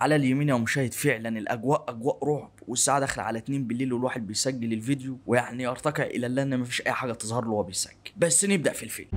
على اليمين يا مشاهد فعلا الاجواء اجواء رعب، والساعه داخله على 2 بالليل والواحد بيسجل الفيديو، ويعني يرتقى الى الله ان مفيش اي حاجه تظهر له وهو بيسجل. بس نبدا في الفيلم.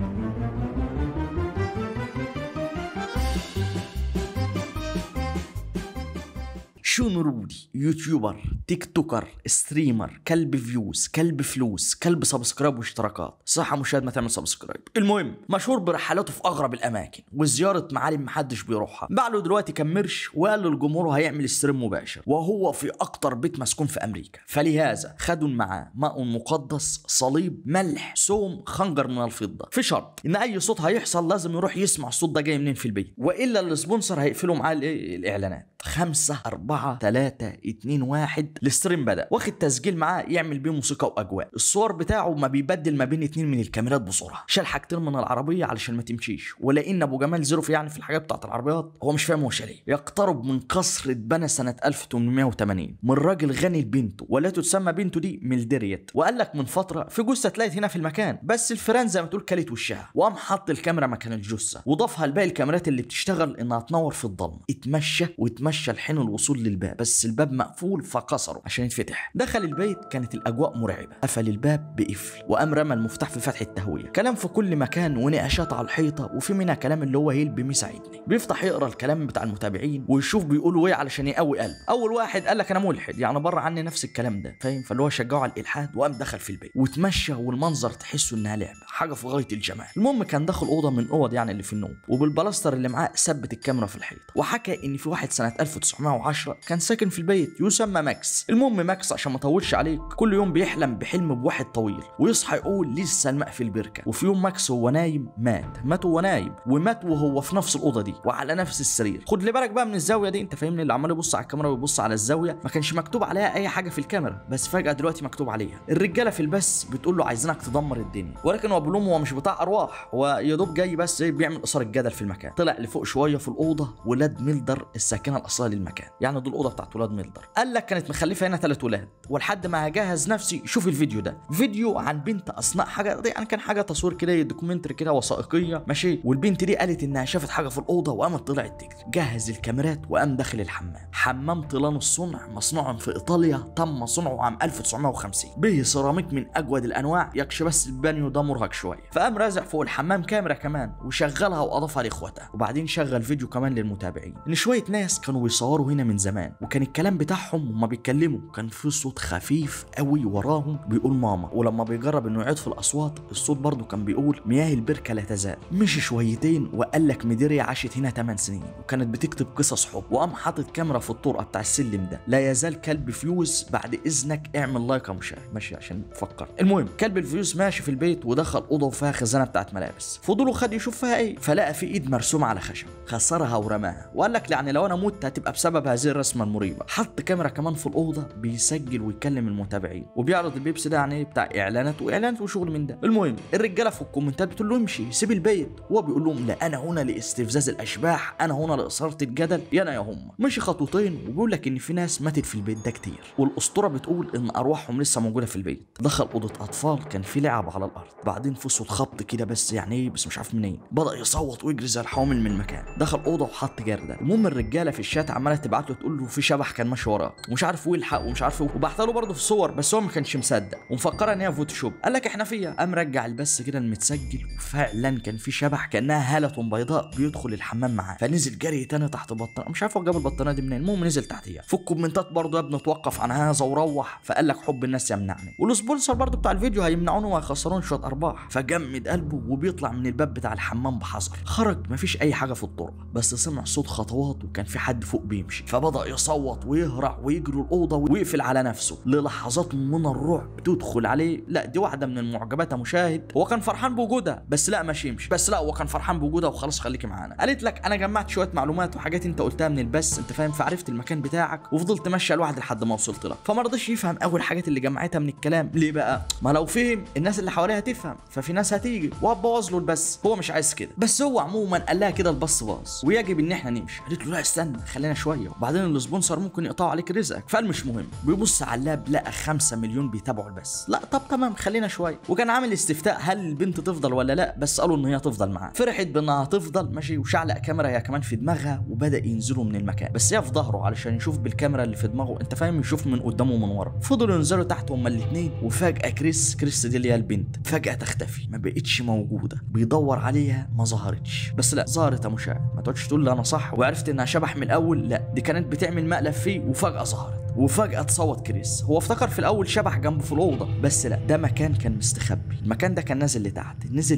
شون رودي يوتيوبر، تيك توكر، ستريمر، كلب فيوز، كلب فلوس، كلب سبسكرايب واشتراكات. صح مشاهد ما تعمل سبسكرايب. المهم مشهور برحلاته في اغرب الاماكن وزياره معالم محدش بيروحها. باع له دلوقتي كام قرش وقال للجمهور هيعمل ستريم مباشر وهو في اكتر بيت مسكون في امريكا، فلهذا خدوا معاه ماء مقدس، صليب، ملح، سوم، خنجر من الفضه، في شرط ان اي صوت هيحصل لازم يروح يسمع الصوت ده جاي منين في البيت، والا السبونسر هيقفلوا معاه الاعلانات. 5 4 3 2 1 الاستريم بدأ، واخد تسجيل معاه يعمل بيه موسيقى واجواء. الصور بتاعه ما بيبدل ما بين 2 من الكاميرات بسرعه. شال حاجتين من العربيه علشان ما تمشيش، ولان ابو جمال زيرو في يعني في الحاجات بتاعت العربيات هو مش فاهم هو شال ايه. يقترب من قصر اتبنى سنه 1880 من راجل غني لبنته، ولاته تسمى بنته دي ملدريت، وقال لك من فتره في جثه اتلاقت هنا في المكان بس الفيران زي ما تقول كلت وشها، وقام حط الكاميرا مكان الجثه وضافها لباقي الكاميرات اللي بتشتغل انها تنور في الضلمه. اتمشى واتمشى لحين الوصول للباب، بس الباب مقفول فكسره عشان يتفتح. دخل البيت، كانت الاجواء مرعبه، قفل الباب بقفل وقام رمى المفتاح في فتحه التهويه. كلام في كل مكان ونقاشات على الحيطه، وفي منها كلام اللي هو يلبي مساعدني. بيفتح يقرا الكلام بتاع المتابعين ويشوف بيقولوا ايه علشان يقوي قلبه. اول واحد قال لك انا ملحد، يعني بره عني نفس الكلام ده، فاهم؟ فاللي هو شجعه على الالحاد وقام دخل في البيت واتمشى، والمنظر تحسه انها لعبه، حاجه في غايه الجمال. المهم كان داخل اوضه من اوض يعني اللي في النوم، وبالبلاستر اللي معاه ثبت الكاميرا في الحيطه، وحكى ان في واحد سنه 1910 كان ساكن في البيت يسمى ماكس. المهم ماكس عشان ما اطولش عليك كل يوم بيحلم بحلم بواحد طويل ويصحى يقول لسه الماء في البركه. وفي يوم ماكس وهو نايم مات وهو نايم، ومات وهو في نفس الاوضه دي وعلى نفس السرير. خد لي بالك بقى من الزاويه دي، انت فاهمني؟ اللي عمال يبص على الكاميرا ويبص على الزاويه ما كانش مكتوب عليها اي حاجه في الكاميرا، بس فجاه دلوقتي مكتوب عليها. الرجاله في البث بتقول له عايزينك تدمر الدنيا، ولكن هو بيقول لهم هو مش بتاع ارواح، هو يا دوب جاي بس بيعمل اثار الجدل في المكان. طلع لفوق شويه في الاوضه ولاد ميلدر الساكنه الاصليه للمكان، يعني دول الاوضه بتاعت ولاد ميلدر. قال لك كانت مخلفه هنا 3 ولاد، ولحد ما هجهز نفسي شوف الفيديو ده، فيديو عن بنت اثناء حاجه دي، يعني كان حاجه تصوير كده دوكيومنتري كده وثائقيه ماشي، والبنت دي قالت انها شافت حاجه في الاوضه وقامت طلعت تجري. جهز الكاميرات وقام داخل الحمام، حمام طيلان الصنع مصنوع في ايطاليا، تم صنعه عام 1950 به سيراميك من اجود الانواع، يكشف بس البانيو ده مرهق شويه. فقام رازع فوق الحمام كاميرا كمان وشغلها واضافها لاخواتها، وبعدين شغل فيديو كمان للمتابعين ان شويه ناس كانوا بيصوروا هنا من زمان، وكان الكلام بتاعهم وما بيتكلموا كان في صوت خفيف قوي وراهم بيقول ماما، ولما بيجرب انه يعيد في الاصوات الصوت برضه كان بيقول مياه البركه لا تزال. مشي شويتين وقال لك ميديريا عاشت هنا 8 سنين وكانت بتكتب قصص حب، وقام حاطط كاميرا في الطرقه بتاع السلم ده. لا يزال كلب فيوز، بعد اذنك اعمل لايك يا مشاهد ماشي عشان تفكر. المهم كلب الفيوز ماشي في البيت ودخل اوضه وفيها خزانه بتاعت ملابس، فضوله خد يشوف فيها ايه، فلقى في ايد مرسومه على خشب، خسرها ورماها وقال لك يعني لو انا مت هتبقى بسبب هذه الرسمه المريبه. حط كاميرا كمان في الاوضه بيسجل ويكلم المتابعين وبيعرض البيبسي ده يعني بتاع اعلانات واعلانات وشغل من ده. المهم الرجاله في الكومنتات بتقول له امشي سيب البيت، وهو بيقول لهم لا انا هنا لاستفزاز الاشباح، انا هنا لاثاره الجدل، يا هم. مشي خطوتين وبيقول لك ان في ناس ماتت في البيت ده كتير، والاسطوره بتقول ان ارواحهم لسه موجوده في البيت. دخل اوضه اطفال كان في لعب على الارض، بعدين في صوت خبط كده بس يعني ايه بس مش عارف منين، بدا يصوت ويجري زي الحامل من المكان. دخل اوضه وحط جردل. المهم الرجاله في الشات عماله تبعت له تقول له في شبح كان ماشي وراه ومش عارف ايه الحق ومش عارف ايه، وبعت له برضه في صور بس هو ما كانش مصدق ومفكره ان هي فوتوشوب. قال لك احنا فيها، قام رجع البث كده المتسجل وفعلا كان في شبح كانها هاله بيضاء بيدخل الحمام معاه، فنزل جري تاني تحت بطانه مش عارف هو جاب البطانه دي منين. المهم نزل تحتيها. في الكومنتات برضه يا ابني توقف عن هذا وروح، فقال لك حب الناس يمنعني، والسبونسر برضه بتاع الفيديو هيمنعونه وهيخسرون شويه ارباح، فجمد قلبه وبيطلع من الباب بتاع الحمام بحذر. خرج مفيش اي حاجه في الطرقه، بس سمع صوت خطوات وكان في حد فوق بيمشي، فبدا يصوت ويهرع ويجري الاوضه ويقفل على نفسه. للحظات من الرعب تدخل عليه، لا دي واحده من المعجبات يا مشاهد، هو كان فرحان بوجودها بس لا مش يمشي، بس لا هو كان فرحان بوجودها وخلاص خليكي معانا. قالت لك انا جمعت شويه معلومات وحاجات انت قلتها من البث انت فاهم، فعرفت المكان بتاعك وفضلت ماشيه لوحدي لحد ما وصلت لك. فما رضاش يفهم اول حاجات اللي جمعتها من الكلام، ليه بقى؟ ما لو فهم الناس اللي حواليه هتفهم، ففي ناس هتيجي وهتبوظ له البث، هو مش عايز كده. بس هو عموما قال لها كده البث باظ ويجب ان احنا نمشي. قالت له لا استنى خلينا شويه وبعدين السبونسر ممكن يقطعوا عليك رزقك. فقال مش مهم، بيبص على اللاب لقى 5 مليون بيتابعوا البث، لا طب تمام خلينا شويه. وكان عامل استفتاء هل البنت تفضل ولا لا، بس قالوا ان هي تفضل معاه. فرحت بانها هتفضل ماشي، وشعلق كاميرا هي كمان في دماغها وبدا ينزلوا من المكان، بس هي في ظهره علشان يشوف بالكاميرا اللي في دماغه، انت فاهم، يشوف من قدامه ومن ورا. فضلوا ينزلوا تحت هما الاثنين، وفجاه كريس دي اللي هي البنت فجاه تختفي، ما بقتش موجوده، بيدور عليها ما ظهرتش. بس لا ظهرت يا مشاهد، ما تقعدش تقول انا صح وعرفت انها شبح من الاول، لا دي كانت بتعمل مقلب فيه وفجاه ظهرت. وفجأة اتصوت كريس، هو افتكر في الأول شبح جنبه في الأوضة، بس لا ده مكان كان مستخبي، المكان ده كان نازل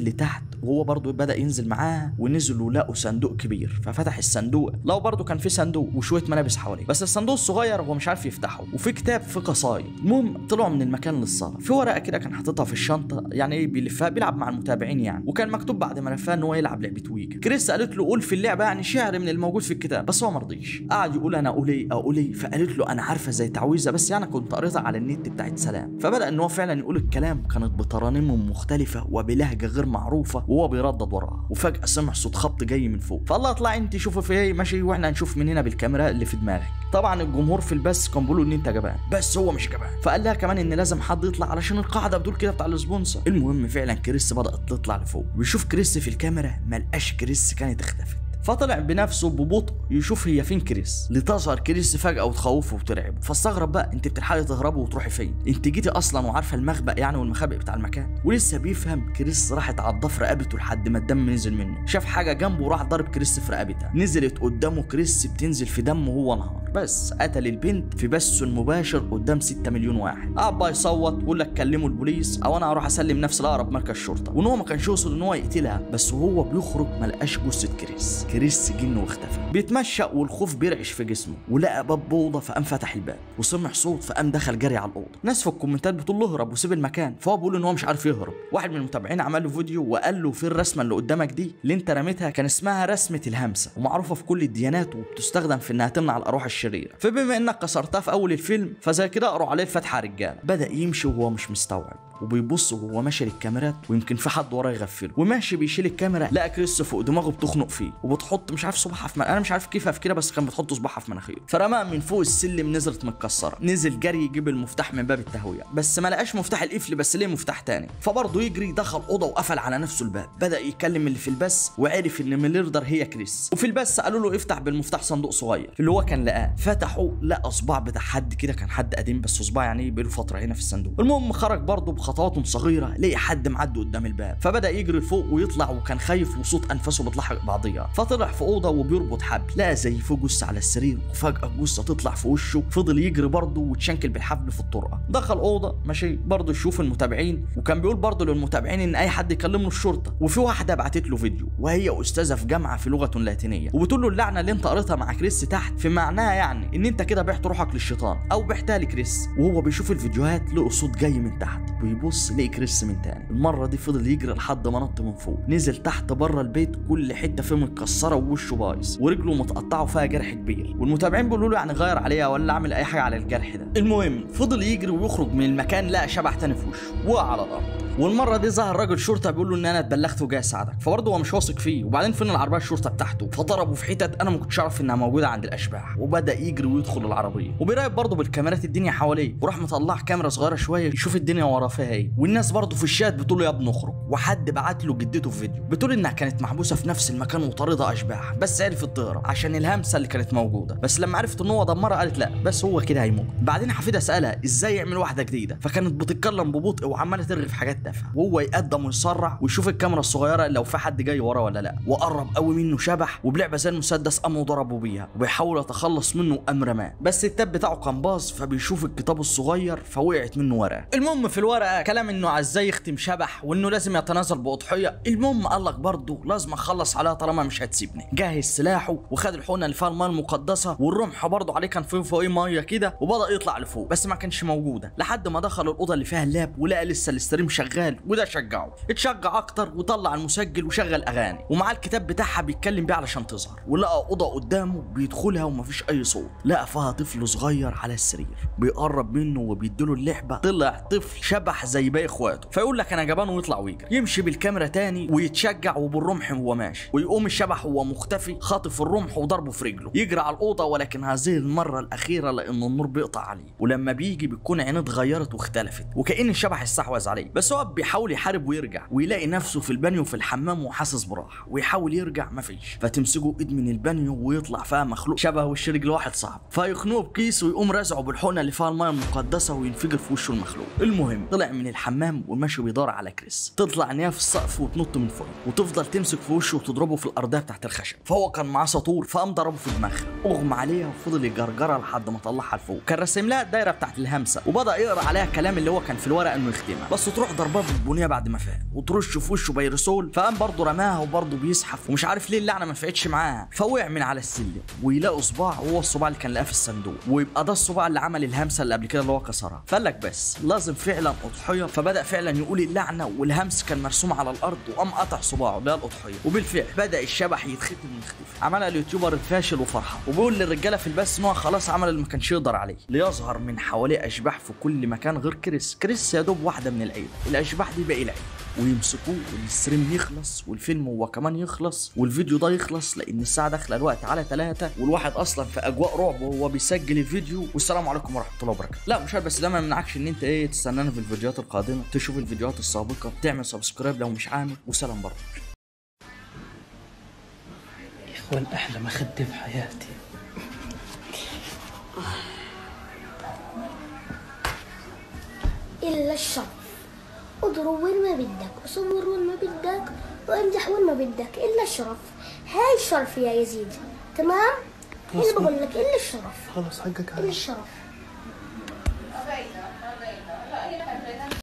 لتحت، وهو برضه بدأ ينزل معاها، ونزلوا لقوا صندوق كبير، ففتح الصندوق، لقوا برضه كان في صندوق وشوية ملابس حواليه، بس الصندوق الصغير هو مش عارف يفتحه، وفي كتاب في قصايد. المهم طلعوا من المكان للصالة، في ورقة كده كان حاططها في الشنطة، يعني ايه بيلفها بيلعب مع المتابعين يعني، وكان مكتوب بعد ما لفها ان هو يلعب لعبة ويجا. كريس قالت له قول في اللعبة يعني شعر من الموجود في الكتاب، بس هو ما رضيش، قعد يقول انا اقول ايه، فقالت له انا عارف زي تعويذه بس يعني كنت قريتها على النت بتاعت سلام. فبدا ان هو فعلا يقول الكلام، كانت بترانيم مختلفه وبلهجه غير معروفه، وهو بيردد وراها، وفجاه سمع صوت خبط جاي من فوق، فالله اطلع انت شوفي في ايه ماشي، واحنا هنشوف من هنا بالكاميرا اللي في دماغك. طبعا الجمهور في البث كان بيقولوا ان انت جبان، بس هو مش جبان، فقال لها كمان ان لازم حد يطلع علشان القاعده بتقول كده بتاع السبونسر. المهم فعلا كريس بدات تطلع لفوق، ويشوف كريس في الكاميرا، ما لقاش كريس، كانت اختفت، فطلع بنفسه ببطء يشوف هي فين كريس. لتظهر كريس فجأة وتخوفه وترعبه، فاستغرب بقى، انت بتلحقي تهربي وتروحي فين؟ انت جيتي اصلا وعارفه المخبأ يعني والمخابئ بتاع المكان. ولسه بيفهم كريس راحت على الضفر رقبته لحد ما الدم نزل منه، شاف حاجه جنبه وراح ضرب كريس في رقبتها، نزلت قدامه كريس بتنزل في دمه وهو نهار، بس قتل البنت في بث مباشر قدام 6 مليون واحد. قعد بقى يصوت ويقول لك كلموا البوليس او انا هروح اسلم نفسي لاقرب مركز شرطه، وان هو ما كانش يقصد ان هو يقتلها، بس وهو بيخرج ما لقاش جثه كريس. كريس جن واختفى، بيتمشى والخوف بيرعش في جسمه، ولقى باب بوضه فقام فتح الباب، وسمع صوت فقام دخل جري على الاوضه. ناس في الكومنتات بتقول له اهرب وسيب المكان، فهو بيقول ان هو مش عارف يهرب. واحد من المتابعين عمل له فيديو وقال له في الرسمه اللي قدامك دي اللي انت رميتها كان اسمها رسمه الهمسه، ومعروفه في كل الديانات وبتستخدم في انها تمنع الارواح الشريره، فبما انك كسرتها في اول الفيلم فزي كده اقروا عليه الفاتحه رجاله. بدا يمشي وهو مش مستوعب، وبيبص وهو ماشي للكاميرات ويمكن في حد وراه يغفله، وماشي بيشيل الكاميرا لقى كريس فوق دماغه بتخنق فيه، وبتحط مش عارف صباعها في انا مش عارف كيف افكرها، بس كان بتحط صباعها في مناخيره، فرماها من فوق السلم نزلت متكسره. نزل جري يجيب المفتاح من باب التهويه، بس ما لقاش مفتاح القفل، بس ليه مفتاح تاني، فبرضه يجري دخل اوضه وقفل على نفسه الباب. بدا يكلم اللي في البث وعرف ان ميليردر هي كريس، وفي البث قالوا له افتح بالمفتاح صندوق صغير اللي هو كان لقاه، فتحوا لقى صباع بتاع حد كده، كان حد قديم بس صباع يعني بقاله فتره هنا في الصندوق. المهم خرج برضه خطواتهم صغيرة، لقي حد معدي قدام الباب، فبدأ يجري لفوق ويطلع، وكان خايف وصوت أنفاسه بتلحق بعضيها، فطلع في أوضة وبيربط حبل، لقى زي فوق جثة على السرير، وفجأة الجثة تطلع في وشه، فضل يجري برضه وتشنكل بالحبل في الطرقة، دخل أوضة ماشي برضه يشوف المتابعين، وكان بيقول برضه للمتابعين إن أي حد يكلم له الشرطة. وفي واحدة بعتت له فيديو وهي أستاذة في جامعة في لغة لاتينية، وبتقول له اللعنة اللي أنت قريتها مع كريس تحت في معناها يعني إن أنت كده بعت روحك للشيطان أو بعتها لكريس. وهو بيشوف الفيديوهات لقى صوت جاي من تحت، بيبص لقي كريس من تاني، المرة دي فضل يجري لحد ما نط من فوق، نزل تحت بره البيت كل حتة فيه متكسرة ووشه بايظ ورجله متقطعة وفيها جرح كبير، والمتابعين بيقولوا له يعني غير عليها ولا اعمل أي حاجة على الجرح ده. المهم فضل يجري ويخرج من المكان لقى شبح تاني في وشه وقع على الأرض، والمره دي ظهر راجل شرطه بيقول له ان انا اتبلغت وجاي اساعدك، فبرضه هو مش واثق فيه، وبعدين فين العربيه الشرطه بتاعته، فضربه في حتت انا ما كنتش اعرف انها موجوده عند الاشباح. وبدا يجري ويدخل العربيه وبيراقب برضه بالكاميرات الدنيا حواليه، وراح مطلع كاميرا صغيره شويه يشوف الدنيا وراه فيها ايه، والناس برضه في الشات بتقول له يا ابني اخرج. وحد بعت له جدته في فيديو بتقول انها كانت محبوسه في نفس المكان وطاردها اشباح، بس عرفت تهرب عشان الهمسه اللي كانت موجوده، بس لما عرفت ان هو دمرها قالت لا بس هو كده هيموت. بعدين حفيدها سالها ازاي يعمل واحده جديده، فكانت بتتكلم ببطء وعماله ترغي في حاجات، وهو يقدم ويسرع ويشوف الكاميرا الصغيره لو في حد جاي وراه ولا لا، وقرب قوي منه شبح وبلعبه زي المسدس قاموا ضربوا بيها وبيحاول يتخلص منه وامرماه، بس التاب بتاعه كان باظ فبيشوف الكتاب الصغير فوقعت منه ورقه. المهم في الورقه كلام انه على ازاي يختم شبح وانه لازم يتنازل باضحيه. المهم قال لك برضه لازم اخلص عليها طالما مش هتسيبني، جهز سلاحه وخد الحقنه اللي فيها الميه المقدسه والرمح برضه عليه كان فيه فوقيه ميه كده، وبدا يطلع لفوق بس ما كانش موجوده، لحد ما دخل الاوضه اللي فيها اللاب ولقى لسه الاستريم شغال، وده شجعه اتشجع اكتر وطلع المسجل وشغل اغاني ومعاه الكتاب بتاعها بيتكلم بيه علشان تظهر، ولقى اوضه قدامه بيدخلها ومفيش اي صوت، لقى فيها طفل صغير على السرير بيقرب منه وبيديله اللعبه، طلع طفل شبح صلاح زي باقي اخواته، فيقول لك انا جبان ويطلع ويجري، يمشي بالكاميرا تاني ويتشجع وبالرمح وهو ماشي، ويقوم الشبح وهو مختفي خاطف الرمح وضربه في رجله، يجري على الاوضه. ولكن هذه المره الاخيره لان النور بيقطع عليه، ولما بيجي بتكون عينه اتغيرت واختلفت وكأن الشبح استحوذ عليه، بس هو بيحاول يحارب ويرجع، ويلاقي نفسه في البانيو في الحمام وحاسس براحه، ويحاول يرجع مفيش، فتمسكه ايد من البانيو ويطلع فيها مخلوق شبه وش رجل واحد صاحبه، فيخنقه بكيس ويقوم رازعه بالحقنه اللي فيها الميه المقدسه وينفجر في وشه المخلوق. المهم طلع من الحمام وماشي بيدور على كريس، تطلع ان هي في السقف وتنط من فوق وتفضل تمسك في وشه وتضربه في الارضيه بتاعت الخشب، فهو كان معاه ساطور فقام ضربه في دماغها، اغمى عليها وفضل يجرجرها لحد ما طلعها لفوق، كان راسم لها الدايره بتاعت الهمسه وبدا يقرا عليها كلام اللي هو كان في الورقه انه يختمها، بس تروح ضربها بالبنيه بعد ما فاق وترش في وشه بيرسول، فقام برضه رماها وبرضه بيزحف ومش عارف ليه اللعنه ما فقتش معاها، فوقع من على السلم ويلاقوا صباع وهو الصباع اللي كان لقاه في الصندوق، ويبقى ده الصباع اللي عمل الهمسه اللي قبل كده اللي هو كسرها، فقال لك بس لازم فعلا اضحيه، فبدا فعلا يقول اللعنه والهمس كان مرسوم على الارض وقام قطع صباعه اللي هي الاضحيه، وبالفعل بدا الشبح يتختم ويختفي. عملها اليوتيوبر الفاشل وفرحه وبيقول للرجاله في البث ان هو خلاص عمل اللي ما كانش يقدر عليه، ليظهر من حواليه اشباح في كل مكان غير كريس، كريس يا دوب واحده من العيله، الاشباح دي باقي العيله، ويمسكوه والستريم يخلص والفيلم هو كمان يخلص والفيديو ده يخلص لان الساعه داخله الوقت على 3، والواحد اصلا في اجواء رعب وهو بيسجل الفيديو. والسلام عليكم ورحمه الله وبركاته. لا مش بس ده ما يمنعكش ان انت تستنانا في الفيديوهات القادمه، تشوف الفيديوهات السابقه، بتعمل سبسكرايب لو مش عامل، وسلام برضه. يا اخوان احلى ما خدت في حياتي. الا الشر اضرب وين ما بدك، وصور وين ما بدك، وامزح وين ما بدك، الا الشرف. هاي الشرف يا يزيد، تمام؟ انا بقول لك الا الشرف. خلاص حقك عليك. الا الشرف.